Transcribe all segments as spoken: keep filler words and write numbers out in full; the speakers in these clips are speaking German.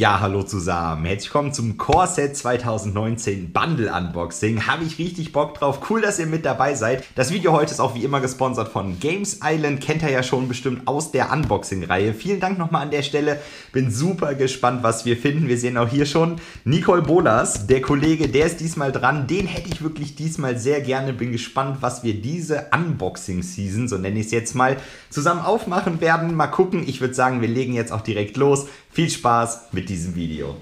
Ja, hallo zusammen. Herzlich willkommen zum Core Set zwanzig neunzehn Bundle Unboxing. Habe ich richtig Bock drauf. Cool, dass ihr mit dabei seid. Das Video heute ist auch wie immer gesponsert von Games Island. Kennt ihr ja schon bestimmt aus der Unboxing-Reihe. Vielen Dank nochmal an der Stelle. Bin super gespannt, was wir finden. Wir sehen auch hier schon Nicol Bolas, der Kollege, der ist diesmal dran. Den hätte ich wirklich diesmal sehr gerne. Bin gespannt, was wir diese Unboxing-Season, so nenne ich es jetzt mal, zusammen aufmachen werden. Mal gucken. Ich würde sagen, wir legen jetzt auch direkt los. Viel Spaß mit diesem Video.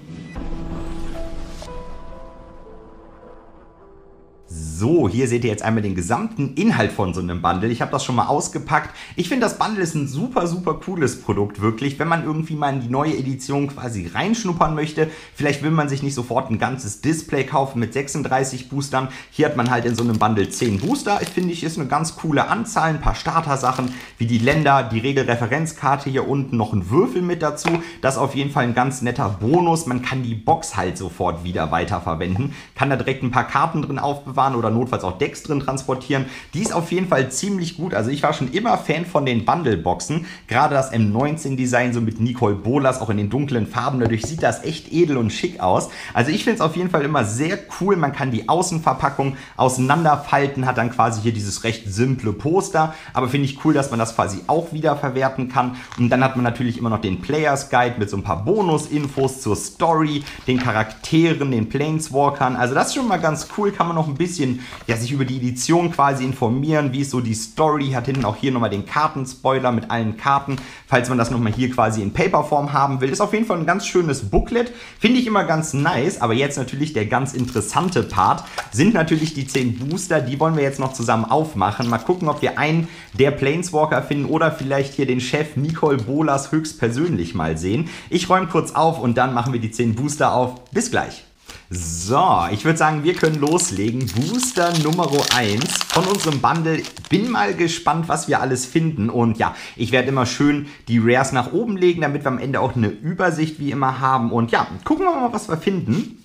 So, hier seht ihr jetzt einmal den gesamten Inhalt von so einem Bundle. Ich habe das schon mal ausgepackt. Ich finde, das Bundle ist ein super, super cooles Produkt, wirklich. Wenn man irgendwie mal in die neue Edition quasi reinschnuppern möchte, vielleicht will man sich nicht sofort ein ganzes Display kaufen mit sechsunddreißig Boostern. Hier hat man halt in so einem Bundle zehn Booster. Ich finde, ich ist eine ganz coole Anzahl. Ein paar Starter-Sachen wie die Länder, die Regelreferenzkarte hier unten, noch ein Würfel mit dazu. Das ist auf jeden Fall ein ganz netter Bonus. Man kann die Box halt sofort wieder weiterverwenden. Kann da direkt ein paar Karten drin aufbewahren oder notfalls auch Decks drin transportieren. Die ist auf jeden Fall ziemlich gut. Also ich war schon immer Fan von den Bundle-Boxen. Gerade das M neunzehn-Design so mit Nicol Bolas, auch in den dunklen Farben. Dadurch sieht das echt edel und schick aus. Also ich finde es auf jeden Fall immer sehr cool. Man kann die Außenverpackung auseinanderfalten, hat dann quasi hier dieses recht simple Poster. Aber finde ich cool, dass man das quasi auch wieder verwerten kann. Und dann hat man natürlich immer noch den Players Guide mit so ein paar Bonus-Infos zur Story, den Charakteren, den Planeswalkern. Also das ist schon mal ganz cool. Kann man noch ein bisschen Bisschen, ja, sich über die Edition quasi informieren, wie ist so die Story, hat hinten auch hier nochmal den Kartenspoiler mit allen Karten, falls man das nochmal hier quasi in Paperform haben will. Ist auf jeden Fall ein ganz schönes Booklet, finde ich immer ganz nice, aber jetzt natürlich der ganz interessante Part sind natürlich die zehn Booster, die wollen wir jetzt noch zusammen aufmachen. Mal gucken, ob wir einen der Planeswalker finden oder vielleicht hier den Chef Nicol Bolas höchstpersönlich mal sehen. Ich räume kurz auf und dann machen wir die zehn Booster auf. Bis gleich. So, ich würde sagen, wir können loslegen. Booster Nummer eins von unserem Bundle. Bin mal gespannt, was wir alles finden. Und ja, ich werde immer schön die Rares nach oben legen, damit wir am Ende auch eine Übersicht wie immer haben. Und ja, gucken wir mal, was wir finden.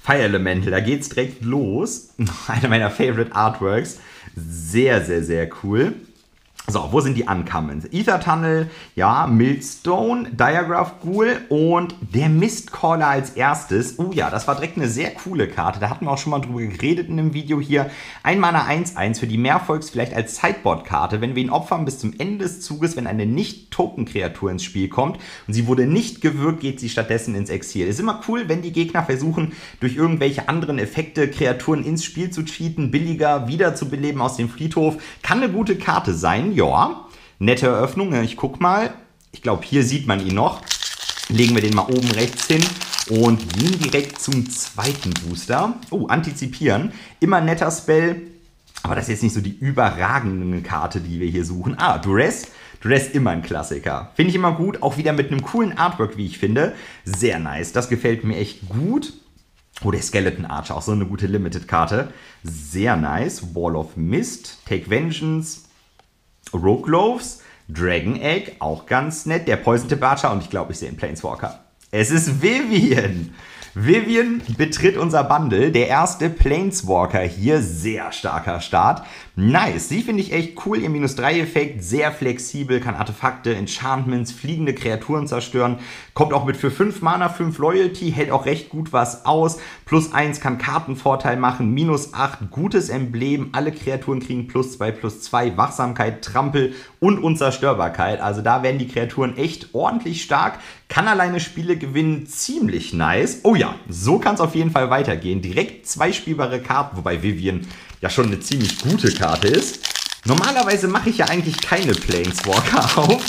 Fire Elemental, da geht's direkt los. Einer meiner Favorite Artworks. Sehr, sehr, sehr cool. So, wo sind die Uncommons? Aether Tunnel, ja, Millstone, Diagraph Ghoul und der Mistcaller als erstes. Oh ja, das war direkt eine sehr coole Karte. Da hatten wir auch schon mal drüber geredet in dem Video hier. Ein Mana eins eins für die Mehrfolgs vielleicht als Sideboard-Karte. Wenn wir ihn opfern bis zum Ende des Zuges, wenn eine Nicht-Token-Kreatur ins Spiel kommt und sie wurde nicht gewürgt, geht sie stattdessen ins Exil. Ist immer cool, wenn die Gegner versuchen, durch irgendwelche anderen Effekte Kreaturen ins Spiel zu cheaten, billiger wiederzubeleben aus dem Friedhof. Kann eine gute Karte sein. Ja, nette Eröffnung. Ich guck mal. Ich glaube, hier sieht man ihn noch. Legen wir den mal oben rechts hin und gehen direkt zum zweiten Booster. Oh, antizipieren. Immer netter Spell. Aber das ist jetzt nicht so die überragende Karte, die wir hier suchen. Ah, Duress. Duress immer ein Klassiker. Finde ich immer gut. Auch wieder mit einem coolen Artwork, wie ich finde. Sehr nice. Das gefällt mir echt gut. Oh, der Skeleton Archer. Auch so eine gute Limited-Karte. Sehr nice. Wall of Mist. Take Vengeance. Rogue Loaves, Dragon Egg, auch ganz nett. Der Poison Archer und ich glaube, ich sehe einen Planeswalker. Es ist Vivien. Vivien betritt unser Bundle. Der erste Planeswalker hier. Sehr starker Start. Nice. Sie finde ich echt cool. Ihr Minus drei Effekt. Sehr flexibel. Kann Artefakte, Enchantments, fliegende Kreaturen zerstören. Kommt auch mit für fünf Mana, fünf Loyalty. Hält auch recht gut was aus. Plus eins kann Kartenvorteil machen. Minus acht. Gutes Emblem. Alle Kreaturen kriegen plus zwei, plus zwei. Wachsamkeit, Trampel und Unzerstörbarkeit. Also da werden die Kreaturen echt ordentlich stark. Kann alleine Spiele gewinnen. Ziemlich nice. Oh ja, so kann es auf jeden Fall weitergehen. Direkt zwei spielbare Karten, wobei Vivien ja schon eine ziemlich gute Karte ist. Normalerweise mache ich ja eigentlich keine Planeswalker auf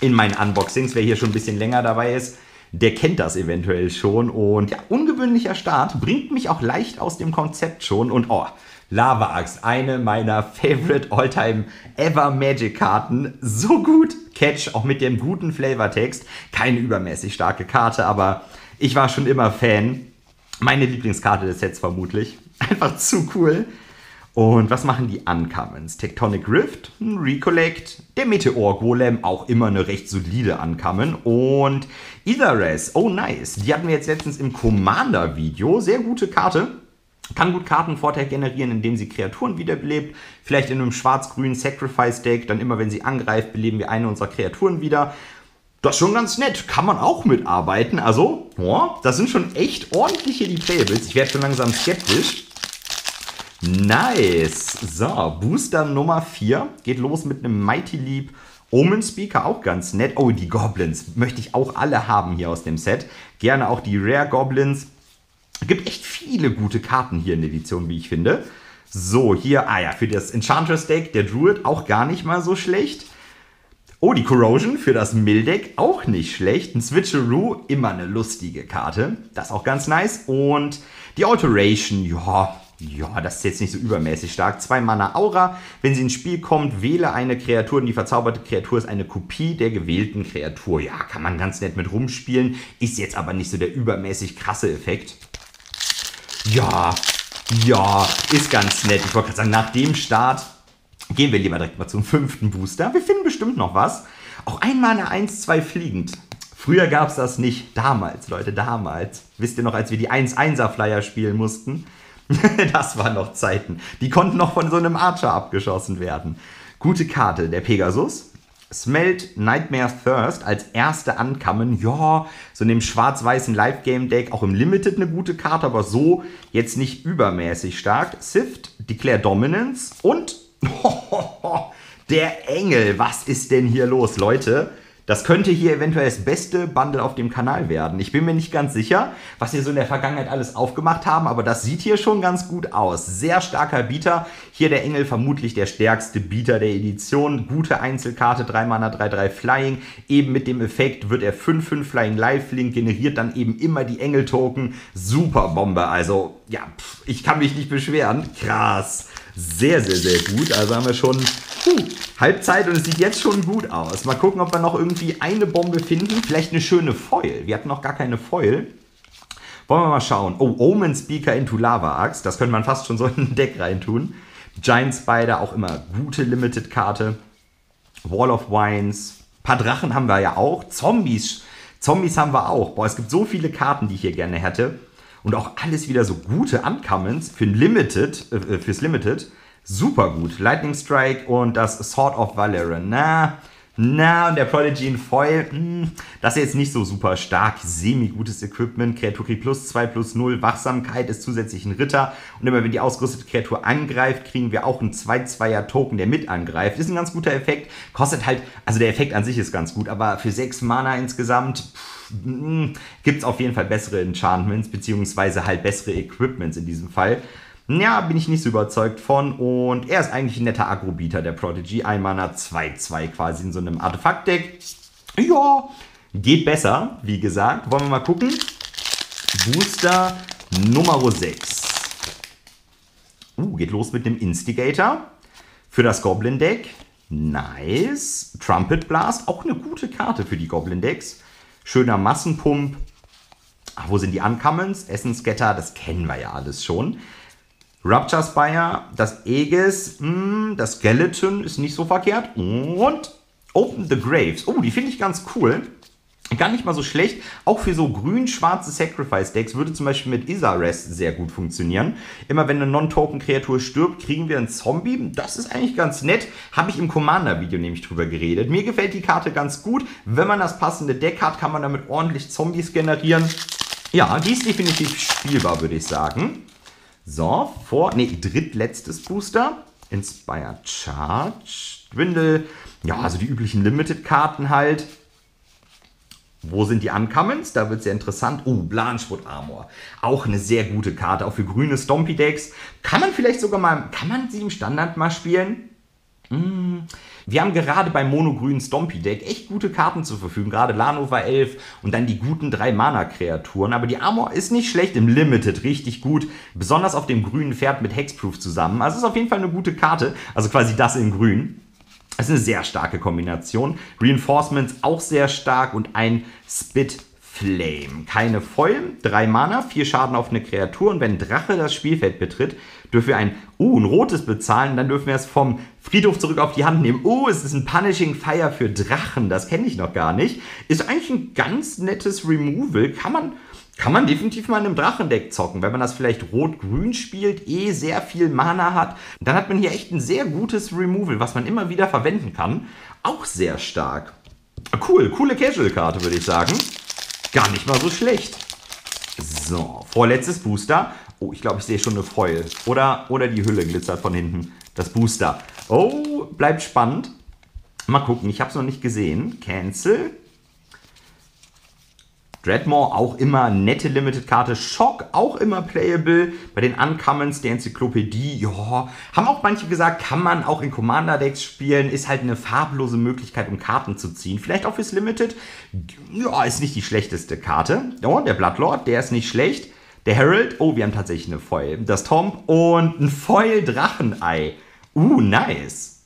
in meinen Unboxings. Wer hier schon ein bisschen länger dabei ist, der kennt das eventuell schon. Und ja, ungewöhnlicher Start bringt mich auch leicht aus dem Konzept schon. Und oh, Lava Axe, eine meiner Favorite All-Time Ever Magic Karten. So gut. Catch, auch mit dem guten Flavortext. Keine übermäßig starke Karte, aber ich war schon immer Fan. Meine Lieblingskarte des Sets vermutlich. Einfach zu cool. Und was machen die Uncommons? Tectonic Rift, Recollect, der Meteor Golem, auch immer eine recht solide Uncommon. Und Itharas, oh nice. Die hatten wir jetzt letztens im Commander-Video. Sehr gute Karte. Kann gut Kartenvorteil generieren, indem sie Kreaturen wiederbelebt. Vielleicht in einem schwarz-grünen Sacrifice-Deck. Dann immer, wenn sie angreift, beleben wir eine unserer Kreaturen wieder. Das ist schon ganz nett. Kann man auch mitarbeiten. Also, oh, das sind schon echt ordentliche Deplayables. Ich werde schon langsam skeptisch. Nice. So, Booster Nummer vier. Geht los mit einem Mighty Leap. Omen Speaker, auch ganz nett. Oh, die Goblins möchte ich auch alle haben hier aus dem Set. Gerne auch die Rare Goblins. Gibt echt viele gute Karten hier in der Edition, wie ich finde. So, hier, ah ja, für das Enchantress-Deck, der Druid, auch gar nicht mal so schlecht. Oh, die Corrosion für das Mill-Deck, auch nicht schlecht. Ein Switcheroo, immer eine lustige Karte. Das ist auch ganz nice. Und die Alteration, ja, ja, das ist jetzt nicht so übermäßig stark. Zwei Mana Aura, wenn sie ins Spiel kommt, wähle eine Kreatur und die verzauberte Kreatur ist eine Kopie der gewählten Kreatur. Ja, kann man ganz nett mit rumspielen, ist jetzt aber nicht so der übermäßig krasse Effekt. Ja, ja, ist ganz nett. Ich wollte gerade sagen, nach dem Start gehen wir lieber direkt mal zum fünften Booster. Wir finden bestimmt noch was. Auch einmal eine eins zwei fliegend. Früher gab es das nicht. Damals, Leute, damals. Wisst ihr noch, als wir die eins einser Flyer spielen mussten? Das waren noch Zeiten. Die konnten noch von so einem Archer abgeschossen werden. Gute Karte, der Pegasus. Smelt Nightmare Thirst als erste ankommen. Ja, so in dem schwarz-weißen Live-Game-Deck, auch im Limited eine gute Karte, aber so jetzt nicht übermäßig stark. Sift, Declare Dominance und hohoho, der Engel. Was ist denn hier los, Leute? Das könnte hier eventuell das beste Bundle auf dem Kanal werden. Ich bin mir nicht ganz sicher, was wir so in der Vergangenheit alles aufgemacht haben, aber das sieht hier schon ganz gut aus. Sehr starker Bieter. Hier der Engel, vermutlich der stärkste Bieter der Edition. Gute Einzelkarte, drei Mana, drei drei Flying. Eben mit dem Effekt wird er fünf fünf Flying Lifelink, generiert dann eben immer die Engel-Token. Super Bombe. Also, ja, pff, ich kann mich nicht beschweren. Krass. Sehr, sehr, sehr gut. Also haben wir schon puh, Halbzeit und es sieht jetzt schon gut aus. Mal gucken, ob wir noch irgendwie eine Bombe finden. Vielleicht eine schöne Foil. Wir hatten noch gar keine Foil. Wollen wir mal schauen. Oh, Omen Speaker into Lava Axe. Das könnte man fast schon so in ein Deck reintun. Giant Spider, auch immer gute Limited-Karte. Wall of Wines. Ein paar Drachen haben wir ja auch. Zombies. Zombies haben wir auch. Boah, es gibt so viele Karten, die ich hier gerne hätte. Und auch alles wieder so gute Uncommons für Limited, äh, fürs Limited. Super gut. Lightning Strike und das Sword of Valerian. Na, na, und der Prodigy in Foil. Mh, das ist jetzt nicht so super stark. Semi-gutes Equipment. Kreatur kriegt plus zwei, plus null. Wachsamkeit ist zusätzlich ein Ritter. Und immer wenn die ausgerüstete Kreatur angreift, kriegen wir auch einen zwei zweier Token, der mit angreift. Ist ein ganz guter Effekt. Kostet halt, also der Effekt an sich ist ganz gut, aber für sechs Mana insgesamt, pff, gibt es auf jeden Fall bessere Enchantments, beziehungsweise halt bessere Equipments in diesem Fall. Ja, bin ich nicht so überzeugt von. Und er ist eigentlich ein netter Agro-Bieter, der Prodigy. ein Mana, zwei zwei quasi in so einem Artefakt-Deck. Ja, geht besser, wie gesagt. Wollen wir mal gucken. Booster Nummer sechs. Uh, geht los mit dem Instigator für das Goblin-Deck. Nice. Trumpet Blast, auch eine gute Karte für die Goblin-Decks. Schöner Massenpump. Ach, wo sind die Uncommons? Essensgetter, das kennen wir ja alles schon. Rupture Spire, das Aegis, mh, das Skeleton ist nicht so verkehrt. Und Open the Graves. Oh, die finde ich ganz cool. Gar nicht mal so schlecht. Auch für so grün-schwarze Sacrifice-Decks würde zum Beispiel mit Itharas sehr gut funktionieren. Immer wenn eine Non-Token-Kreatur stirbt, kriegen wir einen Zombie. Das ist eigentlich ganz nett. Habe ich im Commander-Video nämlich drüber geredet. Mir gefällt die Karte ganz gut. Wenn man das passende Deck hat, kann man damit ordentlich Zombies generieren. Ja, die ist definitiv spielbar, würde ich sagen. So, vor... Ne, drittletztes Booster. Inspired Charge. Dwindle. Ja, also die üblichen Limited-Karten halt. Wo sind die Uncommons? Da wird es ja interessant. Oh, Blanchwood Armor. Auch eine sehr gute Karte, auch für grüne Stompy-Decks. Kann man vielleicht sogar mal, kann man sie im Standard mal spielen? Hm. Wir haben gerade beim monogrünen Stompy-Deck echt gute Karten zur Verfügung. Gerade Lanova elf und dann die guten drei Mana Kreaturen. Aber die Armor ist nicht schlecht, im Limited richtig gut. Besonders auf dem grünen Pferd mit Hexproof zusammen. Also ist auf jeden Fall eine gute Karte. Also quasi das in grün. Das ist eine sehr starke Kombination. Reinforcements auch sehr stark und ein Spit Flame. Keine Foil, drei Mana, vier Schaden auf eine Kreatur. Und wenn Drache das Spielfeld betritt, dürfen wir ein, uh, ein rotes bezahlen. Dann dürfen wir es vom Friedhof zurück auf die Hand nehmen. Oh, es ist ein Punishing Fire für Drachen. Das kenne ich noch gar nicht. Ist eigentlich ein ganz nettes Removal. Kann man... Kann man definitiv mal in einem Drachendeck zocken, wenn man das vielleicht rot-grün spielt, eh sehr viel Mana hat. Dann hat man hier echt ein sehr gutes Removal, was man immer wieder verwenden kann. Auch sehr stark. Cool, coole Casual-Karte, würde ich sagen. Gar nicht mal so schlecht. So, vorletztes Booster. Oh, ich glaube, ich sehe schon eine Foil. Oder, oder die Hülle glitzert von hinten. Das Booster. Oh, bleibt spannend. Mal gucken, ich habe es noch nicht gesehen. Cancel. Dreadmore auch immer nette Limited-Karte. Shock auch immer playable. Bei den Uncommons der Enzyklopädie, ja, haben auch manche gesagt, kann man auch in Commander-Decks spielen. Ist halt eine farblose Möglichkeit, um Karten zu ziehen. Vielleicht auch fürs Limited. Ja, ist nicht die schlechteste Karte. Oh, der Bloodlord, der ist nicht schlecht. Der Herald, oh, wir haben tatsächlich eine Foil. Das Tomb und ein Foil-Drachenei. Uh, nice.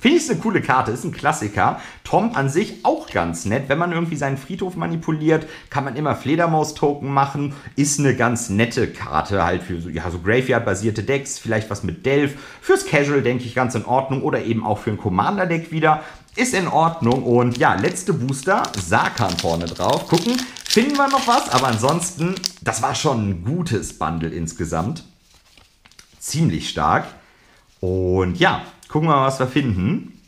Finde ich, ist eine coole Karte, ist ein Klassiker. Tom an sich auch ganz nett. Wenn man irgendwie seinen Friedhof manipuliert, kann man immer Fledermaus-Token machen. Ist eine ganz nette Karte halt für so, ja, so Graveyard-basierte Decks. Vielleicht was mit Delph. Fürs Casual denke ich ganz in Ordnung. Oder eben auch für ein Commander-Deck wieder. Ist in Ordnung. Und ja, letzte Booster. Sarkan vorne drauf. Gucken, finden wir noch was. Aber ansonsten, das war schon ein gutes Bundle insgesamt. Ziemlich stark. Und ja, gucken wir mal, was wir finden.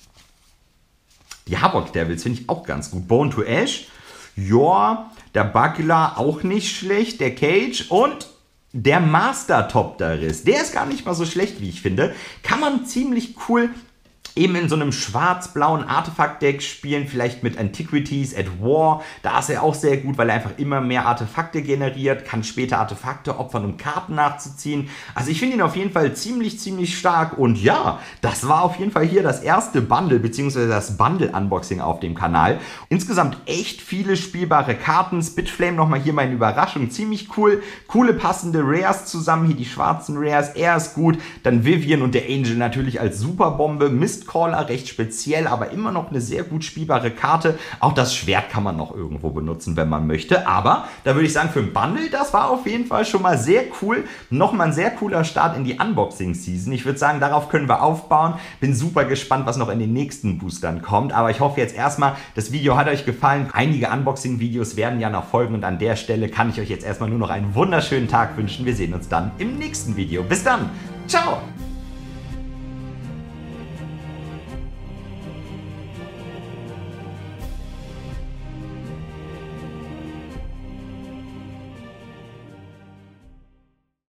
Die Havoc Devils finde ich auch ganz gut. Bone to Ash. Ja, der Bagler auch nicht schlecht. Der Cage und der Master Topteris. Der ist gar nicht mal so schlecht, wie ich finde. Kann man ziemlich cool eben in so einem schwarz-blauen Artefakt-Deck spielen. Vielleicht mit Antiquities at War. Da ist er auch sehr gut, weil er einfach immer mehr Artefakte generiert. Kann später Artefakte opfern, um Karten nachzuziehen. Also ich finde ihn auf jeden Fall ziemlich, ziemlich stark. Und ja, das war auf jeden Fall hier das erste Bundle, beziehungsweise das Bundle-Unboxing auf dem Kanal. Insgesamt echt viele spielbare Karten. Spitflame nochmal hier meine Überraschung. Ziemlich cool. Coole passende Rares zusammen. Hier die schwarzen Rares. Er ist gut. Dann Vivien und der Angel natürlich als Superbombe. Mist Mistcaller, recht speziell, aber immer noch eine sehr gut spielbare Karte. Auch das Schwert kann man noch irgendwo benutzen, wenn man möchte. Aber da würde ich sagen, für ein Bundle, das war auf jeden Fall schon mal sehr cool. Nochmal ein sehr cooler Start in die Unboxing-Season. Ich würde sagen, darauf können wir aufbauen. Bin super gespannt, was noch in den nächsten Boostern kommt. Aber ich hoffe jetzt erstmal, das Video hat euch gefallen. Einige Unboxing-Videos werden ja noch folgen. Und an der Stelle kann ich euch jetzt erstmal nur noch einen wunderschönen Tag wünschen. Wir sehen uns dann im nächsten Video. Bis dann. Ciao.